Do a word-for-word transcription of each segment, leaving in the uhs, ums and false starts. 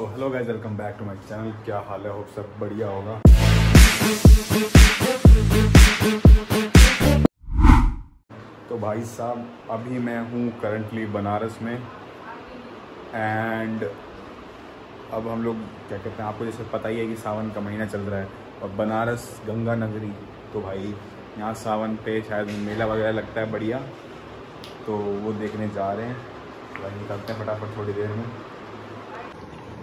So hello guys, welcome back to my channel. क्या हाल है, होप सब बढ़िया होगा। तो भाई साहब, अभी मैं हूँ करंटली बनारस में एंड अब हम लोग क्या कहते हैं, आपको जैसे पता ही है कि सावन का महीना चल रहा है और बनारस गंगा नगरी, तो भाई यहाँ सावन पे शायद मेला वगैरह लगता है बढ़िया, तो वो देखने जा रहे हैं। भाई निकलते हैं फटाफट थोड़ी देर में।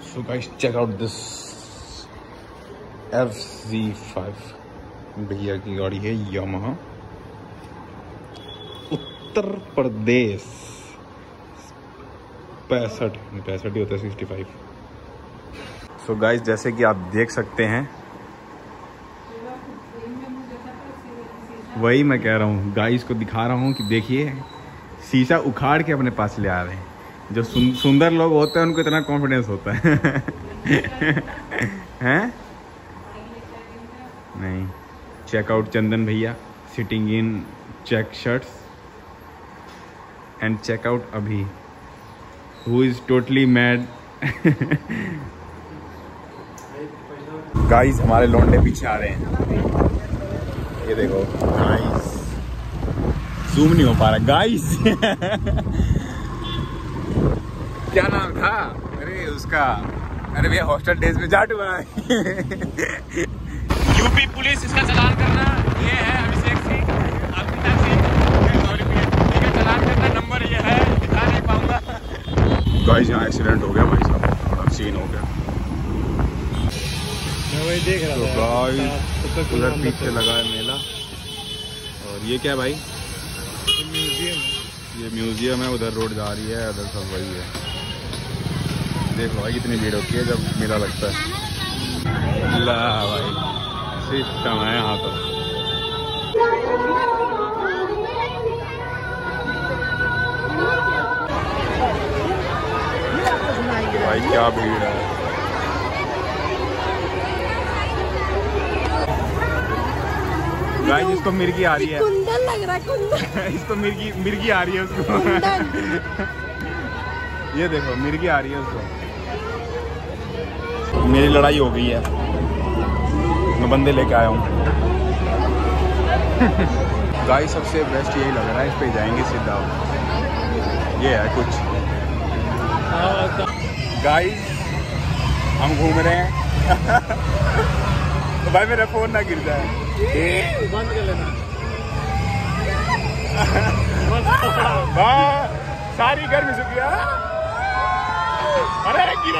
So guys, check out this F Z five भैया की गाड़ी है, यामाहा, उत्तर प्रदेश। पैंसठ पैंसठ ही होता है, सिक्सटी फाइव। सो गाइज, जैसे कि आप देख सकते हैं, वही मैं कह रहा हूँ, गाइज को दिखा रहा हूँ कि देखिए, शीशा उखाड़ के अपने पास ले आ रहे हैं। जो सुंदर लोग होते हैं उनको इतना कॉन्फिडेंस होता है हैं? नहीं, चेकआउट चंदन भैया, sitting in check shirts and check out अभी, who is totally mad. Guys, हमारे लौंडे पीछे आ रहे हैं, ये देखो गाइस, जूम नहीं हो पा रहा गाइस। क्या नाम था अरे उसका, अरे भैया हॉस्टल डेज में जाट हुआ। यूपी पुलिस इसका चलान करना, ये है अभिषेक सिंह, अभिषेक सिंह चलान करना, नंबर ये है, दिखा नहीं पाऊंगा। गाइस, यहाँ एक्सीडेंट हो गया भाई साहब, अब सीन हो गया। मैं वही देख रहा था, उधर पीछे लगा है मेला। और ये क्या भाई, ये म्यूजियम है, उधर रोड जा रही है, उधर सब वही है। देख लो भाई कितनी भीड़ होती है जब मेला लगता है। ला भाई सिस्टम है यहाँ पर। भाई क्या भीड़ है। गाइस, इसको मिर्गी आ रही है, कुंदन लग रहा है। इसको मिर्गी मिर्गी आ रही है उसको। ये देखो मिर्गी आ रही है उसको। मेरी लड़ाई हो गई है, मैं बंदे लेके आया हूँ। गाइस, सबसे बेस्ट यही लग रहा है, इस पे जाएंगे सीधा। ये है कुछ गाइस, हम घूम रहे हैं। तो भाई मेरा फोन ना गिर जाए, बंद कर लेना। सारी गर्मी शुक्रिया। अरे गिर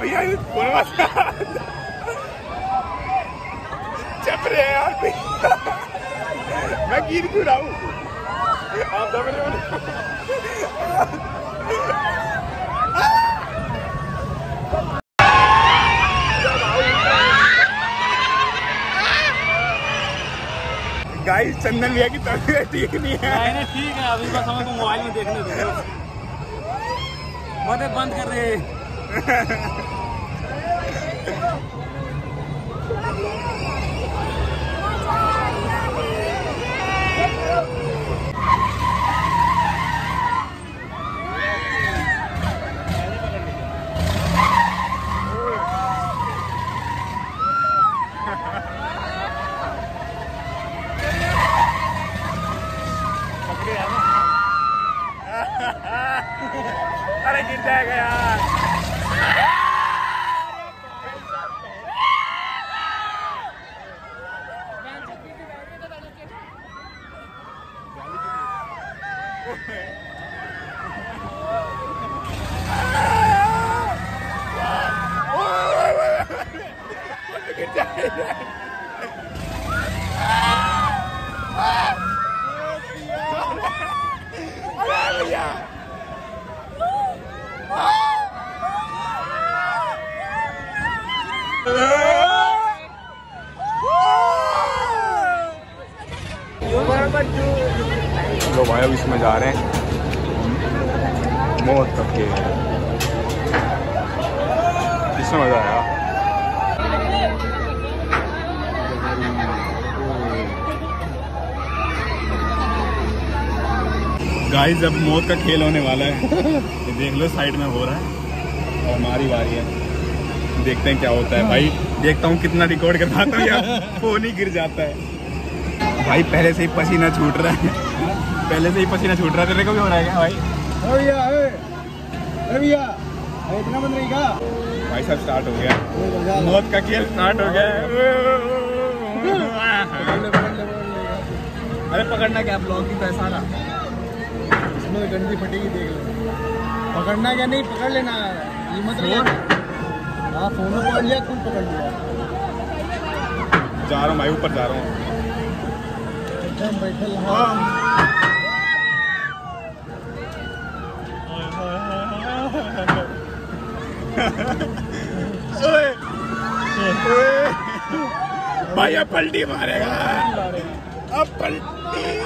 भैया, चप रहे हैं यार भैया, मैं गिर क्यों रहा हूँ। गाइस, चंदन भैया की तबीयत ठीक नहीं है। ठीक है, अभी बस हमें मोबाइल में देखने दो, मत बंद कर रहे हैं। अरे गिर जाएगा यार। लो भाई, अब इसमें जा रहे हैं मौत तक के, इसमें मजा आया। गाइस अब मौत का खेल होने वाला है, देख लो साइड में हो रहा है और हमारी बारी है, देखते हैं क्या होता है भाई। देखता हूँ कितना रिकॉर्ड कर पाता हूँ, फोन ही गिर जाता है भाई। पहले से ही पसीना छूट रहा है, पहले से ही पसीना छूट रहा है, तेरे को भी हो रहा है क्या भाई? भैया अरे भैया इतना बंद रहेगा भाई साहब। स्टार्ट हो गया मौत का खेल, स्टार्ट हो गया। अरे पकड़ना क्या, ब्लॉग की पैसा ना इसमें गंदी फटेगी, देख लो। पकड़ना क्या, नहीं पकड़ लेना ये मत रहा। हाँ फोन पकड़ लिया, कुल पकड़ लिया। जा रहा हूँ भाई, ऊपर जा रहा हूँ, बैठे हाँ। ओए, ओए, भाई अब पलटी मारेगा, अब पलटी।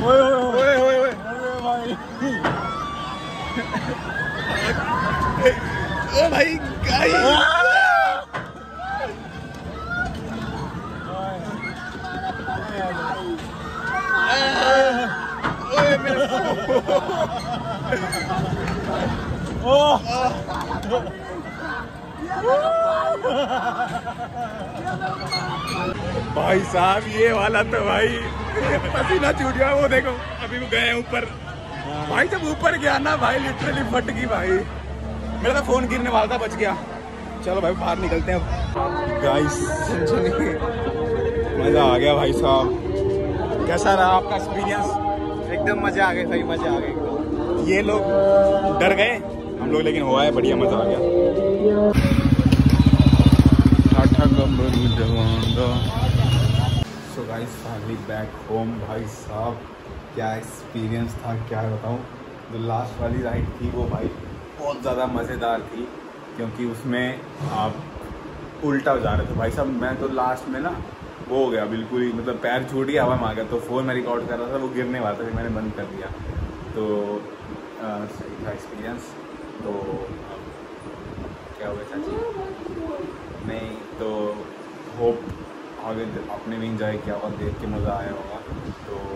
ओए ओए ओए ओए भाई, ओ भाई गाइस ओए मेरे ओ भाई साहब ये वाला तो भाई पसीना छूट गया। वो देखो अभी वो गए ऊपर भाई, जब ऊपर गया ना भाई लिटरली फट गई भाई, मेरा तो फोन गिरने वाला था, बच गया। चलो भाई बाहर निकलते हैं गाइस, मजा आ गया भाई साहब। कैसा रहा आपका एक्सपीरियंस? एकदम मजा आ गया भाई, मजा आ गया। ये लोग डर गए, हम लोग लेकिन हुआ है बढ़िया, मजा आ गया। तो गाइस फाइनली बैक होम भाई साहब, क्या एक्सपीरियंस था क्या बताऊँ। जो लास्ट वाली राइड थी वो भाई बहुत ज़्यादा मज़ेदार थी, क्योंकि उसमें आप उल्टा जा रहे थे भाई साहब। मैं तो लास्ट में ना वो हो गया बिल्कुल ही, मतलब पैर छूट गया, हवा में आ गया। तो फ़ोन में रिकॉर्ड कर रहा था, वो गिरने वाला था, फिर मैंने बंद कर दिया। तो सही था एक्सपीरियंस। तो क्या हुआ चाची नहीं, तो होप आगे आपने भी इंजॉय किया और देख के मज़ा आया होगा। तो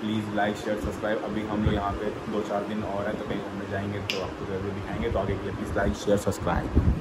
प्लीज़ लाइक शेयर सब्सक्राइब। अभी हम लोग यहाँ पे दो चार दिन और हैं, तो कहीं घूमने जाएंगे तो आपको जरूर दिखाएंगे। तो आगे के लिए प्लीज़ लाइक शेयर सब्सक्राइब।